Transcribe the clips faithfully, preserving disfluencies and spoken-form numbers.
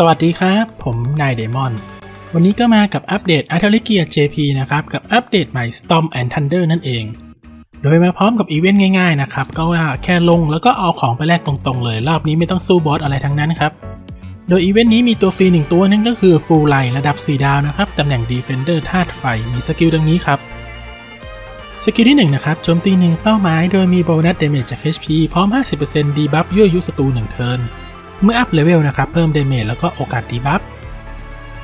สวัสดีครับผมนายเดมอนวันนี้ก็มากับอัปเดต Atelier Gear เจ พี นะครับกับอัปเดตใหม่ Storm and Thunder นั่นเองโดยมาพร้อมกับอีเวนต์ง่ายๆนะครับก็ว่าแค่ลงแล้วก็เอาของไปแลกตรงๆเลยรอบนี้ไม่ต้องสู้บอสอะไรทั้งนั้นครับโดยอีเวนต์นี้มีตัวฟรีหนึ่งตัวนั่นก็คือฟูลไลน์ระดับสี่ดาวนะครับตำแหน่ง Defender ธาตุไฟมีสกิลดังนี้ครับสกิลที่หนึ่งนะครับโจมตีหนึ่งเป้าหมายโดยมีโบนัสเดเมจจาก เอช พี พร้อม ห้าสิบเปอร์เซ็นต์ ดีบัฟยั่วยุศัตรูหนึ่งเทิร์นเมื่ออัพเลเวลนะครับเพิ่มเดเมจแล้วก็โอกาสดีบัฟ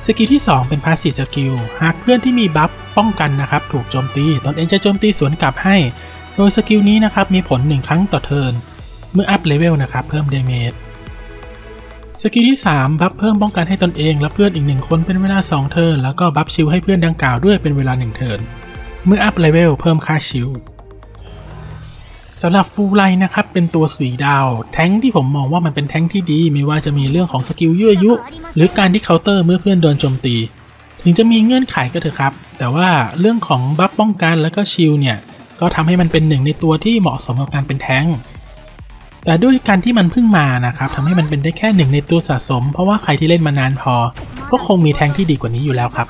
สกิลที่สองเป็นพาสซีฟสกิลหากเพื่อนที่มีบัฟป้องกันนะครับถูกโจมตีตนเองจะโจมตีสวนกลับให้โดยสกิลนี้นะครับมีผลหนึ่งครั้งต่อเทิร์นเมื่ออัพเลเวลนะครับเพิ่มเดเมจสกิลที่สามบัฟเพิ่มป้องกันให้ตนเองและเพื่อนอีกหนึ่งคนเป็นเวลาสองเทิร์นแล้วก็บัฟชิลให้เพื่อนดังกล่าวด้วยเป็นเวลาหนึ่งเทิร์นเมื่ออัพเลเวลเพิ่มค่าชิลสำหรับฟูไลนะครับเป็นตัวสีดาวแท้งที่ผมมองว่ามันเป็นแท้งที่ดีไม่ว่าจะมีเรื่องของสกิลยั่วยุหรือการที่เคาน์เตอร์เมื่อเพื่อนโดนโจมตีถึงจะมีเงื่อนไขก็เถอะครับแต่ว่าเรื่องของบัฟป้องกันและก็ชิลเนี่ยก็ทำให้มันเป็นหนึ่งในตัวที่เหมาะสมกับการเป็นแท้งแต่ด้วยการที่มันเพิ่งมานะครับทำให้มันเป็นได้แค่หนึ่งในตัวสะสมเพราะว่าใครที่เล่นมานานพอก็คงมีแท้งที่ดีกว่านี้อยู่แล้วครับ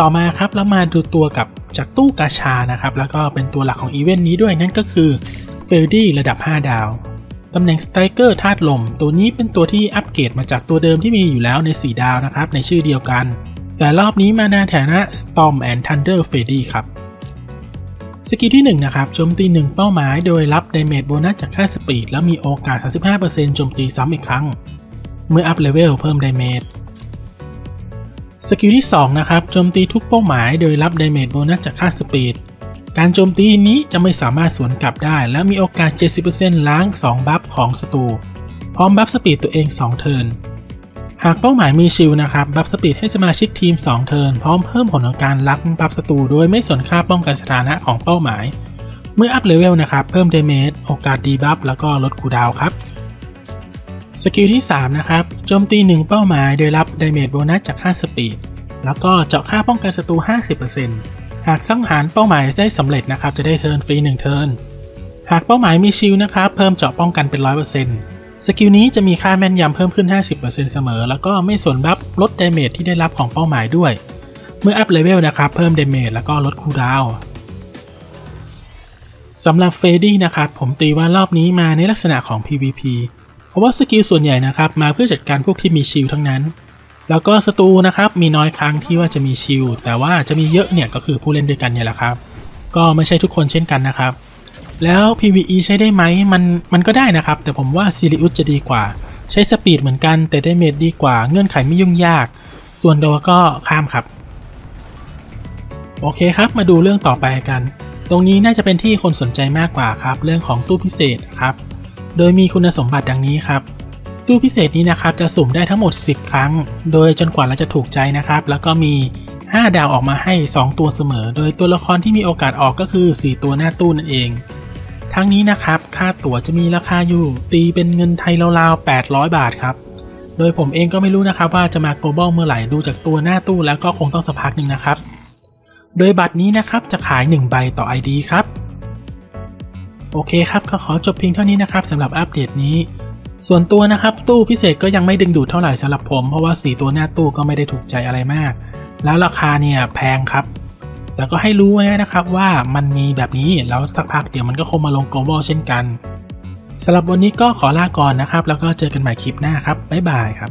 ต่อมาครับแล้วมาดูตัวกับจากตู้กาชานะครับแล้วก็เป็นตัวหลักของอีเวนต์นี้ด้วยนั่นก็คือเฟลดี้ระดับห้าดาวตำแหน่งสไตรเกอร์ธาตุลมตัวนี้เป็นตัวที่อัปเกรดมาจากตัวเดิมที่มีอยู่แล้วในสี่ดาวนะครับในชื่อเดียวกันแต่รอบนี้มาในฐานะ Storm and Thunder เฟลดี้ครับสกิลที่หนึ่งนะครับโจมตีหนึ่งเป้าหมายโดยรับ Damage โบนัสจากค่าสปีดแล้วมีโอกาส สามสิบห้าเปอร์เซ็นต์ โจมตีซ้ำอีกครั้งเมื่ออัพเลเวลเพิ่ม Damageสกิลที่สองนะครับโจมตีทุกเป้าหมายโดยรับ Damage โบนัสจากค่าสปีดการโจมตีนี้จะไม่สามารถสวนกลับได้และมีโอกาส เจ็ดสิบเปอร์เซ็นต์ ล้างสองบัฟของศัตรูพร้อมบัฟสปีดตัวเองสองเทิร์นหากเป้าหมายมีชิลนะครับบัฟสปีดให้สมาชิกทีมสองเทิร์นพร้อมเพิ่มผลของการลักบัฟศัตรูโดยไม่สนค่าป้องกันสถานะของเป้าหมายเมื่ออัพเลเวลนะครับเพิ่ม Damage โอกาสดีบัฟแล้วก็ลดคูลดาวน์ครับสกิลที่สามนะครับโจมตีหนึ่งเป้าหมายโดยรับ Damage โบนัสจากค่าสปีดแล้วก็เจาะค่าป้องกันศัตรู ห้าสิบเปอร์เซ็นต์ หากสังหารเป้าหมายได้สำเร็จนะครับจะได้เทิร์นฟรีหนึ่งเทิร์นหากเป้าหมายมีชิลนะครับเพิ่มเจาะป้องกันเป็น หนึ่งร้อยเปอร์เซ็นต์ สกิลนี้จะมีค่าแม่นยำเพิ่มขึ้น ห้าสิบเปอร์เซ็นต์ เสมอแล้วก็ไม่ส่วนบัฟลด Damage ที่ได้รับของเป้าหมายด้วยเมื่ออัพเลเวลนะครับเพิ่ม Damage แล้วก็ลดคูลดาวน์สำหรับเฟรดี้นะครับผมตีว่ารอบนี้มาในลักษณะของ พี วี พีเพราะว่าสกิลส่วนใหญ่นะครับมาเพื่อจัดการพวกที่มีชิลทั้งนั้นแล้วก็ศัตรูนะครับมีน้อยครั้งที่ว่าจะมีชิลแต่ว่าจะมีเยอะเนี่ยก็คือผู้เล่นด้วยกันเนี่ยแหละครับก็ไม่ใช่ทุกคนเช่นกันนะครับแล้ว พี วี อี ใช้ได้ไหมมันมันก็ได้นะครับแต่ผมว่าซิลิอุสจะดีกว่าใช้สปีดเหมือนกันแต่ได้เมจดีกว่าเงื่อนไขไม่ยุ่งยากส่วนโดก็ข้ามครับโอเคครับมาดูเรื่องต่อไปกันตรงนี้น่าจะเป็นที่คนสนใจมากกว่าครับเรื่องของตู้พิเศษครับโดยมีคุณสมบัติดังนี้ครับตู้พิเศษนี้นะครับจะสุ่มได้ทั้งหมดสิบครั้งโดยจนกว่าเราจะถูกใจนะครับแล้วก็มีห้าดาวออกมาให้สองตัวเสมอโดยตัวละครที่มีโอกาสออกก็คือสี่ตัวหน้าตู้นั่นเองทั้งนี้นะครับค่าตั๋วจะมีราคาอยู่ตีเป็นเงินไทยราวๆแปดร้อยบาทครับโดยผมเองก็ไม่รู้นะครับว่าจะมาโกลบอลเมื่อไหร่ดูจากตัวหน้าตู้แล้วก็คงต้องสักพักนึงนะครับโดยบัตรนี้นะครับจะขายหนึ่งใบต่อ ไอ ดี ครับโอเคครับก็ขอจบเพียงเท่านี้นะครับสำหรับอัปเดตนี้ส่วนตัวนะครับตู้พิเศษก็ยังไม่ดึงดูดเท่าไหร่สำหรับผมเพราะว่าสี่ตัวหน้าตู้ก็ไม่ได้ถูกใจอะไรมากแล้วราคาเนี่ยแพงครับแต่ก็ให้รู้ไว้นะครับว่ามันมีแบบนี้แล้วสักพักเดี๋ยวมันก็คงมาลงโกลบอลเช่นกันสำหรับวันนี้ก็ขอลาก่อนนะครับแล้วก็เจอกันใหม่คลิปหน้าครับบ๊ายบายครับ